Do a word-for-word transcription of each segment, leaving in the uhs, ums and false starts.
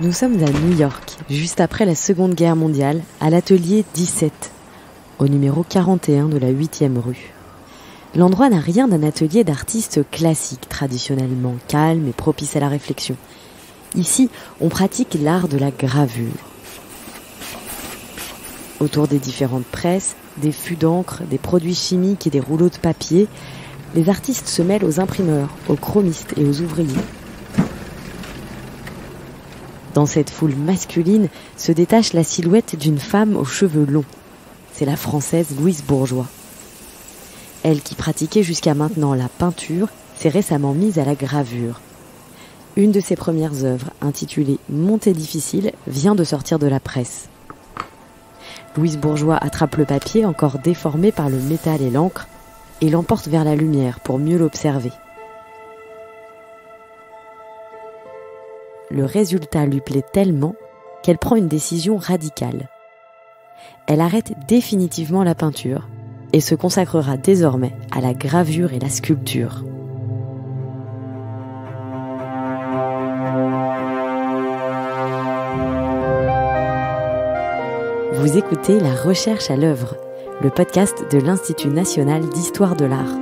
Nous sommes à New York, juste après la Seconde Guerre mondiale, à l'atelier dix-sept, au numéro quarante et un de la huitième rue. L'endroit n'a rien d'un atelier d'artistes classique, traditionnellement calme et propice à la réflexion. Ici, on pratique l'art de la gravure. Autour des différentes presses, des fûts d'encre, des produits chimiques et des rouleaux de papier, les artistes se mêlent aux imprimeurs, aux chromistes et aux ouvriers. Dans cette foule masculine se détache la silhouette d'une femme aux cheveux longs. C'est la Française Louise Bourgeois. Elle qui pratiquait jusqu'à maintenant la peinture s'est récemment mise à la gravure. Une de ses premières œuvres, intitulée « Montée difficile », vient de sortir de la presse. Louise Bourgeois attrape le papier encore déformé par le métal et l'encre et l'emporte vers la lumière pour mieux l'observer. Le résultat lui plaît tellement qu'elle prend une décision radicale. Elle arrête définitivement la peinture et se consacrera désormais à la gravure et la sculpture. Vous écoutez La Recherche à l'œuvre, le podcast de l'Institut national d'histoire de l'art.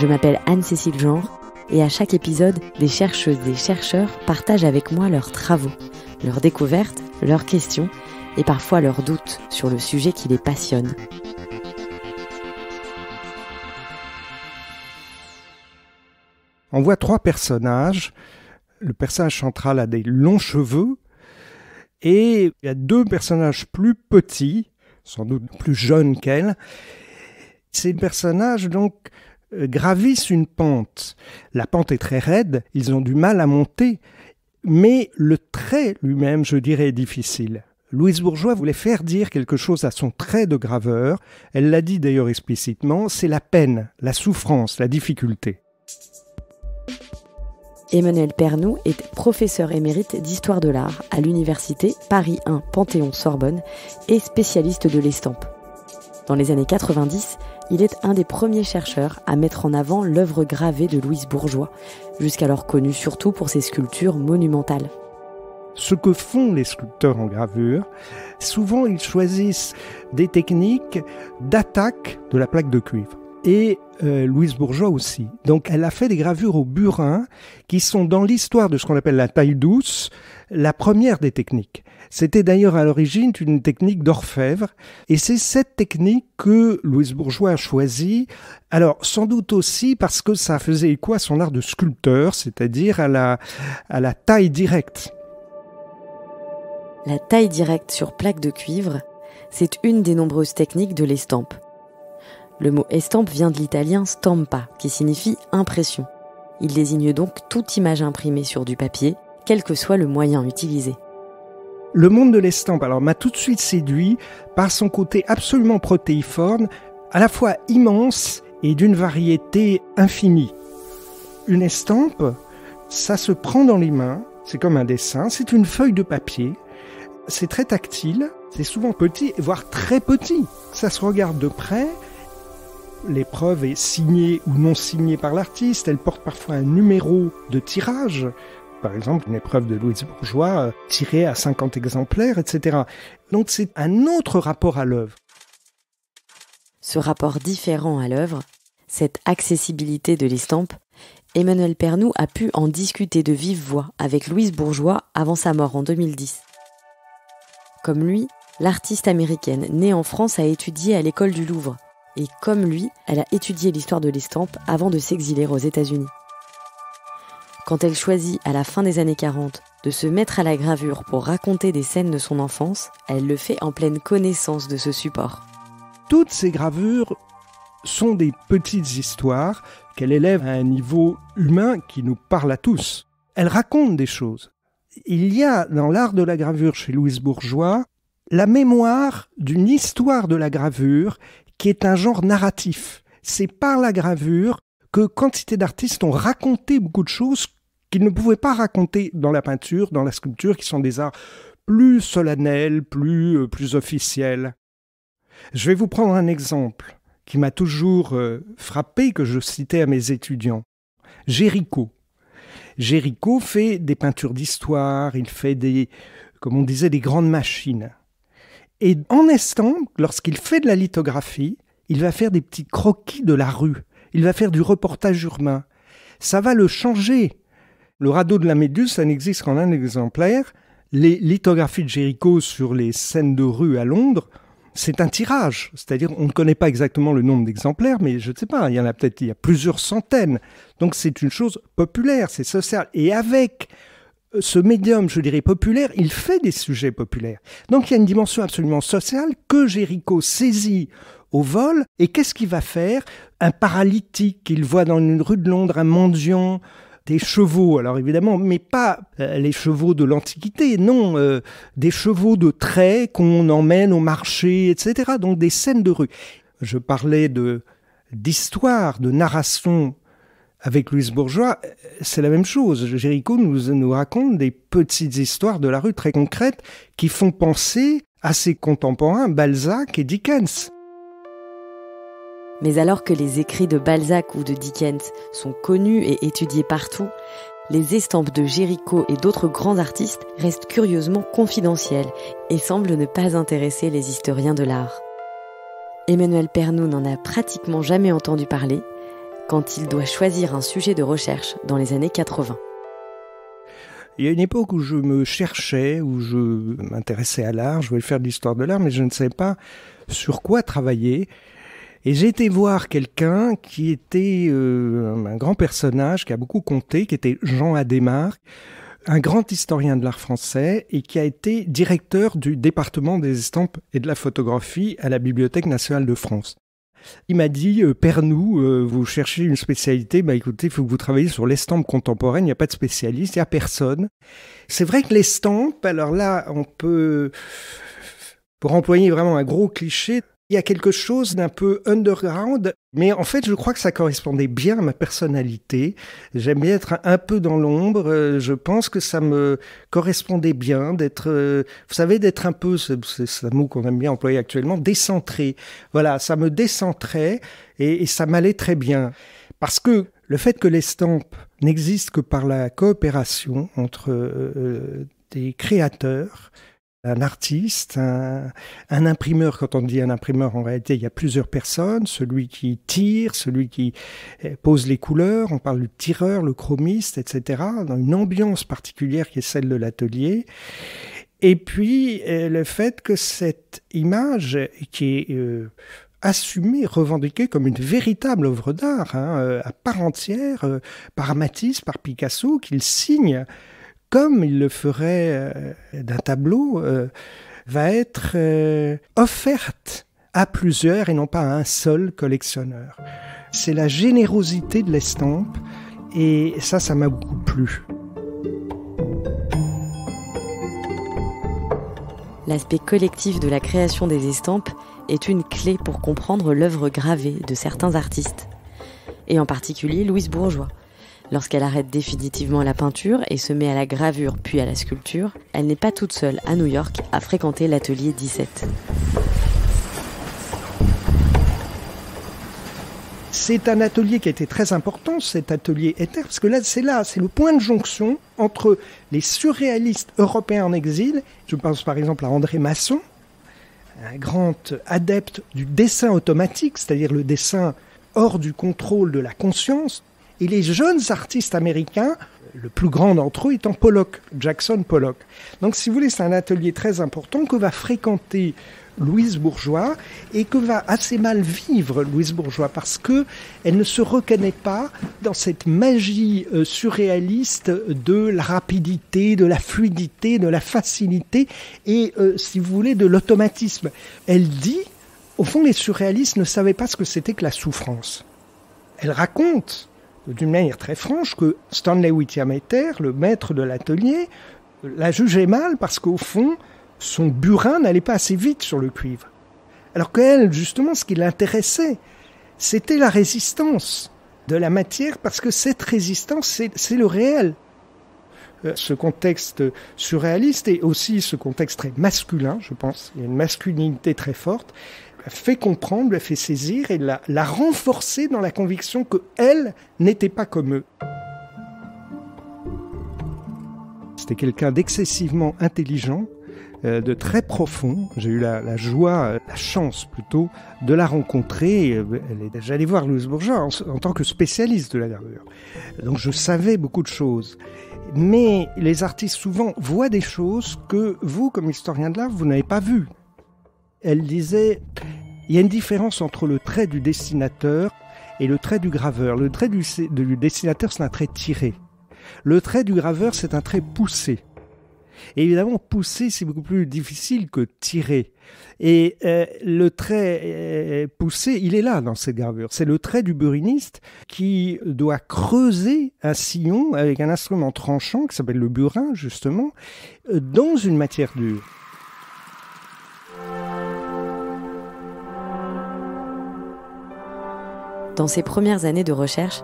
Je m'appelle Anne-Cécile Genre et à chaque épisode, des chercheuses et chercheurs partagent avec moi leurs travaux, leurs découvertes, leurs questions et parfois leurs doutes sur le sujet qui les passionne. On voit trois personnages. Le personnage central a des longs cheveux et il y a deux personnages plus petits, sans doute plus jeunes qu'elle. Ces personnages donc gravissent une pente. La pente est très raide, ils ont du mal à monter, mais le trait lui-même, je dirais, est difficile. Louise Bourgeois voulait faire dire quelque chose à son trait de graveur. Elle l'a dit d'ailleurs explicitement, c'est la peine, la souffrance, la difficulté. Emmanuel Pernoud est professeur émérite d'histoire de l'art à l'université Paris un Panthéon-Sorbonne et spécialiste de l'estampe. Dans les années quatre-vingt-dix, il est un des premiers chercheurs à mettre en avant l'œuvre gravée de Louise Bourgeois, jusqu'alors connue surtout pour ses sculptures monumentales. Ce que font les sculpteurs en gravure, souvent ils choisissent des techniques d'attaque de la plaque de cuivre. Et euh, Louise Bourgeois aussi. Donc elle a fait des gravures au burin qui sont dans l'histoire de ce qu'on appelle la taille douce, la première des techniques. C'était d'ailleurs à l'origine une technique d'orfèvre et c'est cette technique que Louise Bourgeois a choisie. Alors sans doute aussi parce que ça faisait écho à son art de sculpteur, c'est-à-dire à la, à la taille directe. La taille directe sur plaque de cuivre, c'est une des nombreuses techniques de l'estampe. Le mot estampe vient de l'italien stampa, qui signifie impression. Il désigne donc toute image imprimée sur du papier, quel que soit le moyen utilisé. Le monde de l'estampe, alors, m'a tout de suite séduit par son côté absolument protéiforme, à la fois immense et d'une variété infinie. Une estampe, ça se prend dans les mains, c'est comme un dessin, c'est une feuille de papier, c'est très tactile, c'est souvent petit, voire très petit. Ça se regarde de près. L'épreuve est signée ou non signée par l'artiste, elle porte parfois un numéro de tirage, par exemple une épreuve de Louise Bourgeois tirée à cinquante exemplaires, et cetera. Donc c'est un autre rapport à l'œuvre. Ce rapport différent à l'œuvre, cette accessibilité de l'estampe, Emmanuel Pernoud a pu en discuter de vive voix avec Louise Bourgeois avant sa mort en deux mille dix. Comme lui, l'artiste américaine née en France a étudié à l'école du Louvre. Et comme lui, elle a étudié l'histoire de l'estampe avant de s'exiler aux États-Unis. Quand elle choisit, à la fin des années quarante, de se mettre à la gravure pour raconter des scènes de son enfance, elle le fait en pleine connaissance de ce support. Toutes ces gravures sont des petites histoires qu'elle élève à un niveau humain qui nous parle à tous. Elle raconte des choses. Il y a dans l'art de la gravure chez Louise Bourgeois la mémoire d'une histoire de la gravure qui est un genre narratif. C'est par la gravure que quantité d'artistes ont raconté beaucoup de choses qu'ils ne pouvaient pas raconter dans la peinture, dans la sculpture, qui sont des arts plus solennels, plus, euh, plus officiels. Je vais vous prendre un exemple qui m'a toujours euh, frappé, que je citais à mes étudiants. Géricault. Géricault fait des peintures d'histoire, il fait des, comme on disait, des grandes machines. Et en estampes, lorsqu'il fait de la lithographie, il va faire des petits croquis de la rue, il va faire du reportage urbain. Ça va le changer. Le radeau de la Méduse, ça n'existe qu'en un exemplaire. Les lithographies de Géricault sur les scènes de rue à Londres, c'est un tirage. C'est-à-dire, on ne connaît pas exactement le nombre d'exemplaires, mais je ne sais pas, il y en a peut-être, il y a plusieurs centaines. Donc c'est une chose populaire, c'est social. Et avec ce médium, je dirais, populaire, il fait des sujets populaires. Donc il y a une dimension absolument sociale que Géricault saisit au vol. Et qu'est-ce qu'il va faire? Un paralytique qu'il voit dans une rue de Londres, un mendiant, des chevaux, alors évidemment, mais pas euh, les chevaux de l'Antiquité, non, euh, des chevaux de trait qu'on emmène au marché, et cetera. Donc des scènes de rue. Je parlais de d'histoire, de narration avec Louise Bourgeois, c'est la même chose. Géricault nous, nous raconte des petites histoires de la rue très concrètes qui font penser à ses contemporains Balzac et Dickens. Mais alors que les écrits de Balzac ou de Dickens sont connus et étudiés partout, les estampes de Géricault et d'autres grands artistes restent curieusement confidentielles et semblent ne pas intéresser les historiens de l'art. Emmanuel Pernoud n'en a pratiquement jamais entendu parler quand il doit choisir un sujet de recherche dans les années quatre-vingt. Il y a une époque où je me cherchais, où je m'intéressais à l'art, je voulais faire de l'histoire de l'art, mais je ne savais pas sur quoi travailler. Et j'ai été voir quelqu'un qui était euh, un grand personnage, qui a beaucoup compté, qui était Jean Adhémar, un grand historien de l'art français et qui a été directeur du département des estampes et de la photographie à la Bibliothèque nationale de France. Il m'a dit euh, « Pernoud, euh, vous cherchez une spécialité, bah écoutez, il faut que vous travaillez sur l'estampe contemporaine, il n'y a pas de spécialiste, il n'y a personne. » C'est vrai que l'estampe, alors là, on peut, pour employer vraiment un gros cliché, il y a quelque chose d'un peu underground, mais en fait, je crois que ça correspondait bien à ma personnalité. J'aime bien être un peu dans l'ombre. Je pense que ça me correspondait bien d'être, vous savez, d'être un peu, c'est un mot qu'on aime bien employer actuellement, décentré. Voilà, ça me décentrait et, et ça m'allait très bien. Parce que le fait que l'estampe n'existe que par la coopération entre euh, des créateurs, un artiste, un, un imprimeur, quand on dit un imprimeur, en réalité, il y a plusieurs personnes, celui qui tire, celui qui pose les couleurs, on parle du tireur, le chromiste, et cetera, dans une ambiance particulière qui est celle de l'atelier. Et puis, le fait que cette image qui est euh, assumée, revendiquée comme une véritable œuvre d'art, hein, à part entière, par Matisse, par Picasso, qu'il signe, comme il le ferait d'un tableau, euh, va être euh, offerte à plusieurs et non pas à un seul collectionneur. C'est la générosité de l'estampe et ça, ça m'a beaucoup plu. L'aspect collectif de la création des estampes est une clé pour comprendre l'œuvre gravée de certains artistes, et en particulier Louise Bourgeois. Lorsqu'elle arrête définitivement la peinture et se met à la gravure puis à la sculpture, elle n'est pas toute seule à New York à fréquenter l'atelier dix-sept. C'est un atelier qui a été très important, cet atelier Hayter, parce que là, c'est là, c'est le point de jonction entre les surréalistes européens en exil. Je pense par exemple à André Masson, un grand adepte du dessin automatique, c'est-à-dire le dessin hors du contrôle de la conscience. Et les jeunes artistes américains, le plus grand d'entre eux étant Pollock, Jackson Pollock. Donc si vous voulez, c'est un atelier très important que va fréquenter Louise Bourgeois et que va assez mal vivre Louise Bourgeois parce qu'elle ne se reconnaît pas dans cette magie surréaliste de la rapidité, de la fluidité, de la facilité et, euh, si vous voulez, de l'automatisme. Elle dit, au fond, les surréalistes ne savaient pas ce que c'était que la souffrance. Elle raconte d'une manière très franche, que Stanley William Hayter, le maître de l'atelier, la jugeait mal parce qu'au fond, son burin n'allait pas assez vite sur le cuivre. Alors qu'elle, justement, ce qui l'intéressait, c'était la résistance de la matière parce que cette résistance, c'est le réel. Ce contexte surréaliste et aussi ce contexte très masculin, je pense, il y a une masculinité très forte, fait comprendre, lui a fait saisir et l'a, l'a renforcée dans la conviction qu'elle n'était pas comme eux. C'était quelqu'un d'excessivement intelligent, euh, de très profond. J'ai eu la, la joie, euh, la chance plutôt, de la rencontrer. Euh, J'allais voir Louise Bourgeois en, en tant que spécialiste de la gravure. Donc je savais beaucoup de choses. Mais les artistes souvent voient des choses que vous, comme historien de l'art, vous n'avez pas vues. Elle disait, il y a une différence entre le trait du dessinateur et le trait du graveur. Le trait du, du dessinateur, c'est un trait tiré. Le trait du graveur, c'est un trait poussé. Et évidemment, pousser, c'est beaucoup plus difficile que tirer. Et euh, le trait euh, poussé, il est là dans cette gravure. C'est le trait du buriniste qui doit creuser un sillon avec un instrument tranchant qui s'appelle le burin, justement, dans une matière dure. Dans ses premières années de recherche,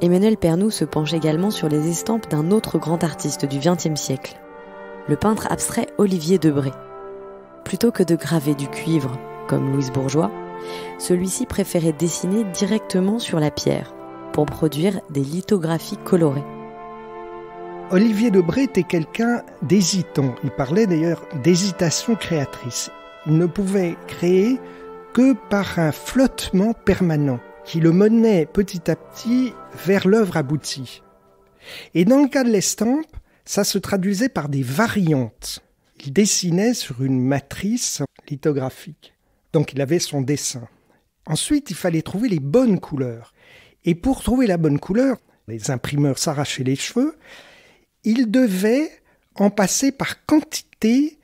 Emmanuel Pernoud se penche également sur les estampes d'un autre grand artiste du vingtième siècle, le peintre abstrait Olivier Debré. Plutôt que de graver du cuivre, comme Louise Bourgeois, celui-ci préférait dessiner directement sur la pierre pour produire des lithographies colorées. Olivier Debré était quelqu'un d'hésitant. Il parlait d'ailleurs d'hésitation créatrice. Il ne pouvait créer que par un flottement permanent qui le menait petit à petit vers l'œuvre aboutie. Et dans le cas de l'estampe, ça se traduisait par des variantes. Il dessinait sur une matrice lithographique, donc il avait son dessin. Ensuite, il fallait trouver les bonnes couleurs. Et pour trouver la bonne couleur, les imprimeurs s'arrachaient les cheveux, ils devaient en passer par quantité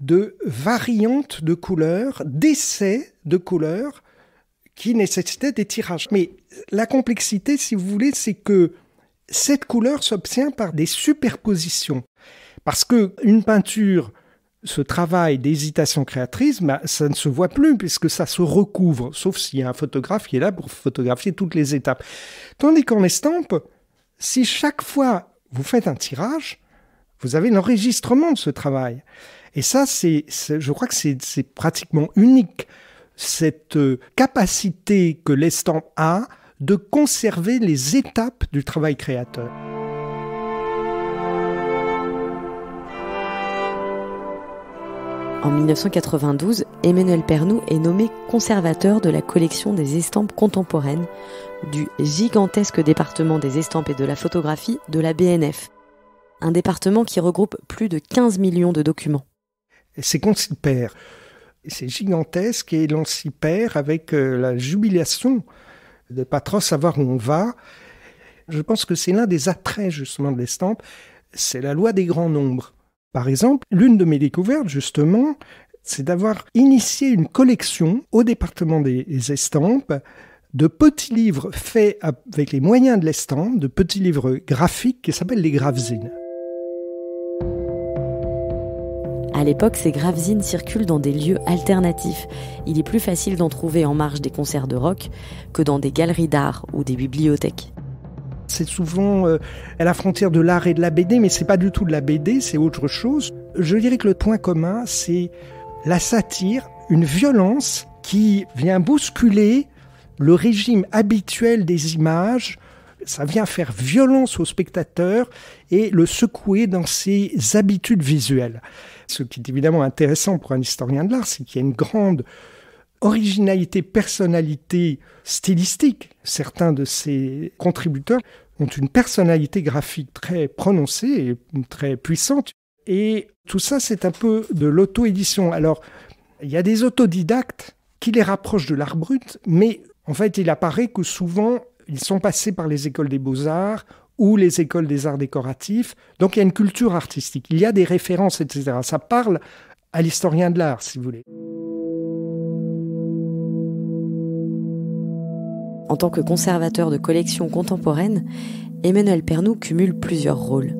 de variantes de couleurs, d'essais de couleurs, qui nécessitait des tirages. Mais la complexité, si vous voulez, c'est que cette couleur s'obtient par des superpositions. Parce qu'une peinture, ce travail d'hésitation créatrice, bah, ça ne se voit plus puisque ça se recouvre, sauf s'il y a un photographe qui est là pour photographier toutes les étapes. Tandis qu'en estampe, si chaque fois vous faites un tirage, vous avez l'enregistrement de ce travail. Et ça, c'est, c'est, je crois que c'est, c'est pratiquement unique. Cette capacité que l'estampe a de conserver les étapes du travail créateur. En mille neuf cent quatre-vingt-douze, Emmanuel Pernoud est nommé conservateur de la collection des estampes contemporaines du gigantesque département des estampes et de la photographie de la B N F, un département qui regroupe plus de quinze millions de documents. C'est concipère. C'est gigantesque et l'on s'y perd avec la jubilation de ne pas trop savoir où on va. Je pense que c'est l'un des attraits justement de l'estampe, c'est la loi des grands nombres. Par exemple, l'une de mes découvertes justement, c'est d'avoir initié une collection au département des estampes de petits livres faits avec les moyens de l'estampe, de petits livres graphiques qui s'appellent les gravzines. À l'époque, ces gravzines circulent dans des lieux alternatifs. Il est plus facile d'en trouver en marge des concerts de rock que dans des galeries d'art ou des bibliothèques. C'est souvent euh, à la frontière de l'art et de la B D, mais c'est pas du tout de la B D, c'est autre chose. Je dirais que le point commun, c'est la satire, une violence qui vient bousculer le régime habituel des images. Ça vient faire violence au spectateur et le secouer dans ses habitudes visuelles. Ce qui est évidemment intéressant pour un historien de l'art, c'est qu'il y a une grande originalité, personnalité stylistique. Certains de ses contributeurs ont une personnalité graphique très prononcée et très puissante. Et tout ça, c'est un peu de l'auto-édition. Alors, il y a des autodidactes qui les rapprochent de l'art brut, mais en fait, il apparaît que souvent, ils sont passés par les écoles des beaux-arts ou les écoles des arts décoratifs. Donc il y a une culture artistique, il y a des références, et cetera. Ça parle à l'historien de l'art, si vous voulez. En tant que conservateur de collections contemporaines, Emmanuel Pernoud cumule plusieurs rôles.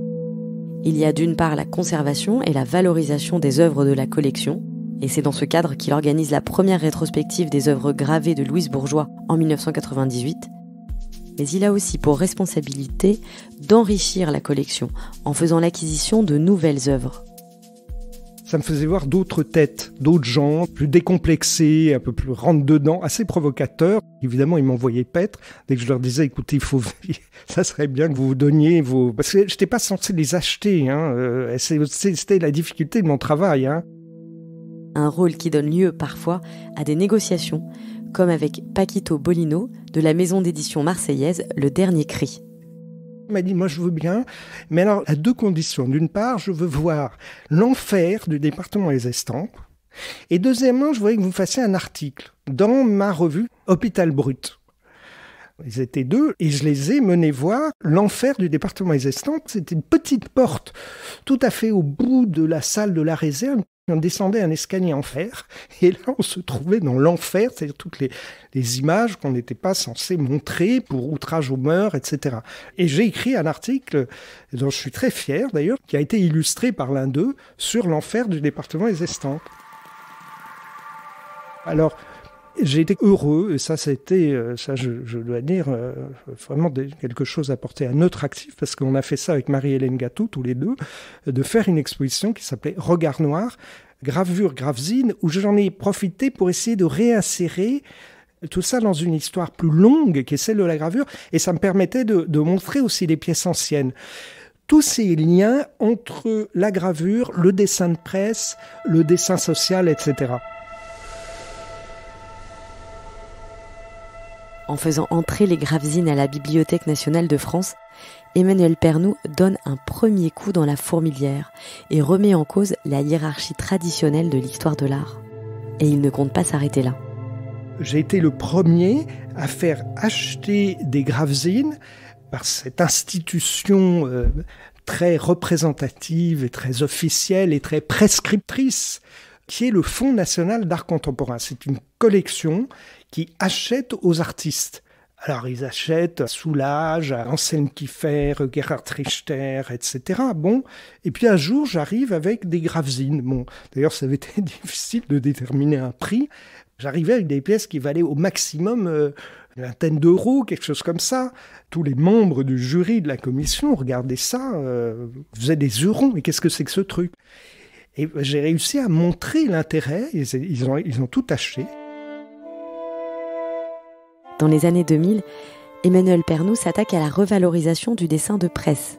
Il y a d'une part la conservation et la valorisation des œuvres de la collection, et c'est dans ce cadre qu'il organise la première rétrospective des œuvres gravées de Louise Bourgeois en mille neuf cent quatre-vingt-dix-huit, mais il a aussi pour responsabilité d'enrichir la collection en faisant l'acquisition de nouvelles œuvres. ça me faisait voir d'autres têtes, d'autres gens, plus décomplexés, un peu plus rentre-dedans, assez provocateurs. Évidemment, ils m'envoyaient paître dès que je leur disais, écoutez, il faut, ça serait bien que vous vous donniez vos... Parce que je n'étais pas censé les acheter, hein. C'était la difficulté de mon travail, hein. Un rôle qui donne lieu parfois à des négociations, comme avec Paquito Bolino de la maison d'édition marseillaise Le Dernier Cri. Il m'a dit, moi je veux bien, mais alors à deux conditions. D'une part, je veux voir l'enfer du département des estampes. Et deuxièmement, je voulais que vous fassiez un article dans ma revue Hôpital Brut. Ils étaient deux et je les ai menés voir l'enfer du département des estampes. C'était une petite porte tout à fait au bout de la salle de la réserve. On descendait un escalier en fer, et là on se trouvait dans l'enfer, c'est-à-dire toutes les, les images qu'on n'était pas censé montrer pour outrage aux mœurs, et cetera. Et j'ai écrit un article, dont je suis très fier d'ailleurs, qui a été illustré par l'un d'eux, sur l'enfer du département des estampes. Alors, j'ai été heureux, et ça, c'était, ça je, je dois dire, euh, vraiment des, quelque chose à porter à notre actif, parce qu'on a fait ça avec Marie-Hélène Gattou, tous les deux, de faire une exposition qui s'appelait « Regard noir, gravure, gravzine », où j'en ai profité pour essayer de réinsérer tout ça dans une histoire plus longue, qui est celle de la gravure, et ça me permettait de, de montrer aussi les pièces anciennes. Tous ces liens entre la gravure, le dessin de presse, le dessin social, et cetera. En faisant entrer les gravzines à la Bibliothèque nationale de France, Emmanuel Pernoud donne un premier coup dans la fourmilière et remet en cause la hiérarchie traditionnelle de l'histoire de l'art. Et il ne compte pas s'arrêter là. J'ai été le premier à faire acheter des gravzines par cette institution euh, très représentative et très officielle et très prescriptrice, qui est le Fonds National d'Art Contemporain. C'est une collection qui achète aux artistes. Alors, ils achètent à Soulage, à Anselme Kiffer, Gerhard Richter, et cetera. Bon, et puis un jour, j'arrive avec des gravzines. Bon, d'ailleurs, ça avait été difficile de déterminer un prix. J'arrivais avec des pièces qui valaient au maximum euh, une vingtaine d'euros, quelque chose comme ça. Tous les membres du jury de la commission regardaient ça, euh, faisaient des eurons. Mais qu'est-ce que c'est que ce truc ? Et j'ai réussi à montrer l'intérêt. Ils, ils, ont, ils ont tout acheté. Dans les années deux mille, Emmanuel Pernoud s'attaque à la revalorisation du dessin de presse,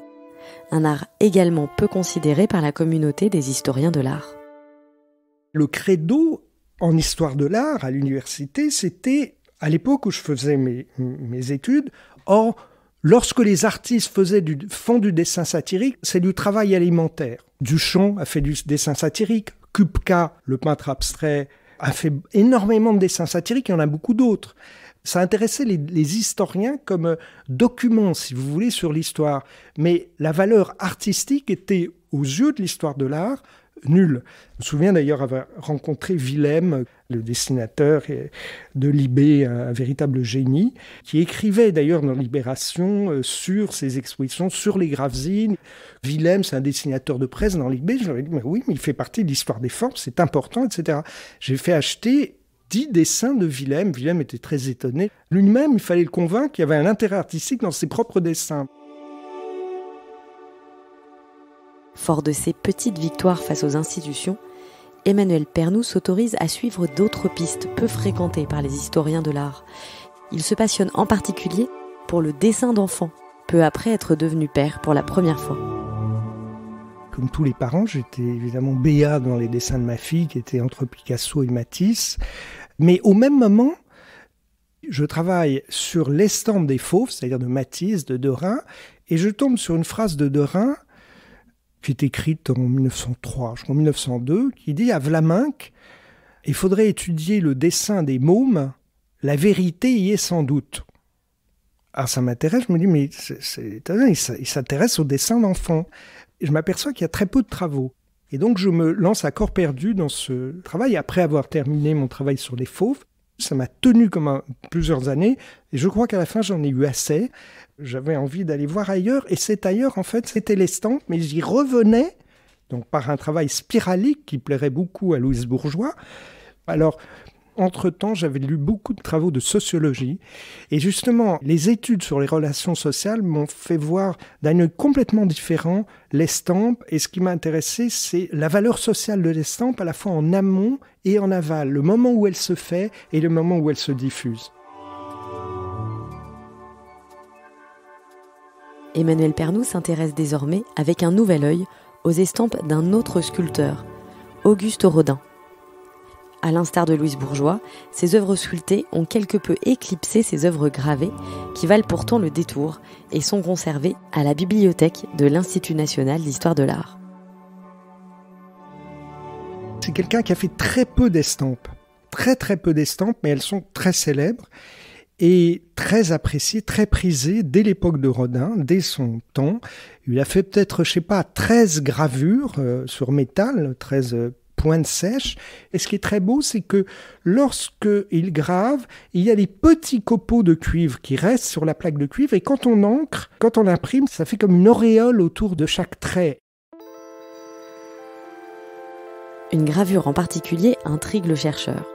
un art également peu considéré par la communauté des historiens de l'art. Le credo en histoire de l'art à l'université, c'était, à l'époque où je faisais mes, mes études, or, lorsque les artistes faisaient du, font du dessin satirique, c'est du travail alimentaire. Duchamp a fait du dessin satirique, Kupka, le peintre abstrait, a fait énormément de dessins satiriques, il y en a beaucoup d'autres. Ça intéressait les, les historiens comme document, si vous voulez, sur l'histoire. Mais la valeur artistique était, aux yeux de l'histoire de l'art, nulle. Je me souviens d'ailleurs avoir rencontré Willem, le dessinateur de Libé, un véritable génie, qui écrivait d'ailleurs dans Libération sur ses expositions, sur les gravzines. Willem, c'est un dessinateur de presse dans Libé. Je leur ai dit, mais oui, mais il fait partie de l'histoire des formes, c'est important, et cetera. J'ai fait acheter dix dessins de Willem. Willem était très étonné. Lui-même, il fallait le convaincre qu'il y avait un intérêt artistique dans ses propres dessins. Fort de ses petites victoires face aux institutions, Emmanuel Pernoud s'autorise à suivre d'autres pistes peu fréquentées par les historiens de l'art. Il se passionne en particulier pour le dessin d'enfants, peu après être devenu père pour la première fois. Comme tous les parents, j'étais évidemment béat dans les dessins de ma fille, qui était entre Picasso et Matisse. Mais au même moment, je travaille sur l'estampe des fauves, c'est-à-dire de Matisse, de Derain, et je tombe sur une phrase de Derain qui est écrite en mille neuf cent trois, je crois en mille neuf cent deux, qui dit à Vlaminck, « Il faudrait étudier le dessin des mômes, la vérité y est sans doute. » Alors ça m'intéresse, je me dis, mais c'est étonnant, il s'intéresse au dessin d'enfants. Je m'aperçois qu'il y a très peu de travaux. Et donc, je me lance à corps perdu dans ce travail. Après avoir terminé mon travail sur les fauves, ça m'a tenu comme un, plusieurs années. Et je crois qu'à la fin, j'en ai eu assez. J'avais envie d'aller voir ailleurs. Et c'est ailleurs, en fait, c'était l'estampe. Mais j'y revenais, donc par un travail spiralique qui plairait beaucoup à Louise Bourgeois. Alors, entre-temps, j'avais lu beaucoup de travaux de sociologie. Et justement, les études sur les relations sociales m'ont fait voir d'un œil complètement différent l'estampe. Et ce qui m'a intéressé, c'est la valeur sociale de l'estampe, à la fois en amont et en aval, le moment où elle se fait et le moment où elle se diffuse. Emmanuel Pernoud s'intéresse désormais, avec un nouvel œil, aux estampes d'un autre sculpteur, Auguste Rodin. À l'instar de Louise Bourgeois, ses œuvres sculptées ont quelque peu éclipsé ses œuvres gravées, qui valent pourtant le détour et sont conservées à la bibliothèque de l'Institut national d'histoire de l'art. C'est quelqu'un qui a fait très peu d'estampes, très très peu d'estampes, mais elles sont très célèbres et très apprécié, très prisé dès l'époque de Rodin, dès son temps. Il a fait peut-être, je sais pas, treize gravures euh, sur métal, treize euh, pointes sèches. Et ce qui est très beau, c'est que lorsqu'il grave, il y a des petits copeaux de cuivre qui restent sur la plaque de cuivre. Et quand on encre, quand on imprime, ça fait comme une auréole autour de chaque trait. Une gravure en particulier intrigue le chercheur.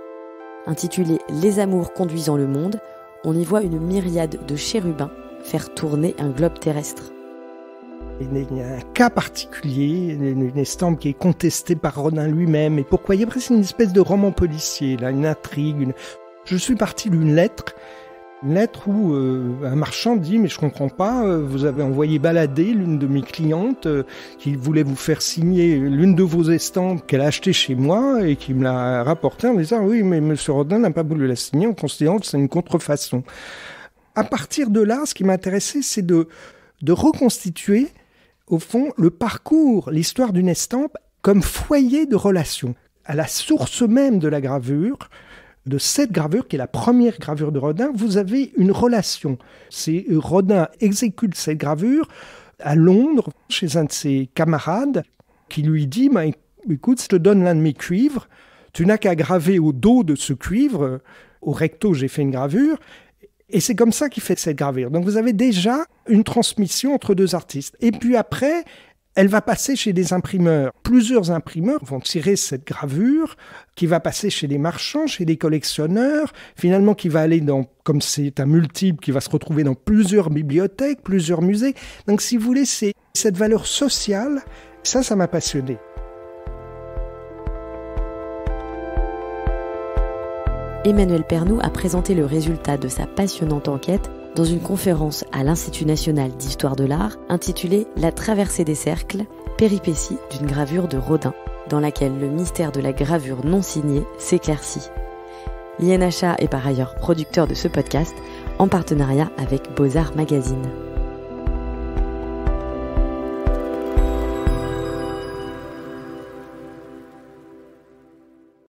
Intitulée « Les Amours conduisant le monde », on y voit une myriade de chérubins faire tourner un globe terrestre. Il y a un cas particulier, une estampe qui est contestée par Rodin lui-même. Et pourquoi? Il y a presque une espèce de roman policier, là, une intrigue. Une... Je suis parti d'une lettre, une lettre où euh, un marchand dit « Mais je comprends pas, euh, vous avez envoyé balader l'une de mes clientes euh, qui voulait vous faire signer l'une de vos estampes qu'elle a achetée chez moi et qui me l'a rapportée en me disant « Oui, mais M. Rodin n'a pas voulu la signer en considérant que c'est une contrefaçon. » À partir de là, ce qui m'intéressait, c'est de, de reconstituer au fond, le parcours, l'histoire d'une estampe comme foyer de relation. À la source même de la gravure, de cette gravure qui est la première gravure de Rodin, vous avez une relation. C'est Rodin exécute cette gravure à Londres, chez un de ses camarades, qui lui dit bah, « Écoute, je te donne l'un de mes cuivres, tu n'as qu'à graver au dos de ce cuivre, au recto j'ai fait une gravure ». Et c'est comme ça qu'il fait cette gravure. Donc vous avez déjà une transmission entre deux artistes. Et puis après, elle va passer chez des imprimeurs. Plusieurs imprimeurs vont tirer cette gravure qui va passer chez des marchands, chez des collectionneurs, finalement qui va aller dans, comme c'est un multiple, qui va se retrouver dans plusieurs bibliothèques, plusieurs musées. Donc si vous voulez, c'est cette valeur sociale, ça, ça m'a passionné. Emmanuel Pernoud a présenté le résultat de sa passionnante enquête dans une conférence à l'Institut national d'histoire de l'art intitulée « La traversée des cercles, péripéties d'une gravure de Rodin », dans laquelle le mystère de la gravure non signée s'éclaircit. L'I N H A est par ailleurs producteur de ce podcast en partenariat avec Beaux-Arts Magazine.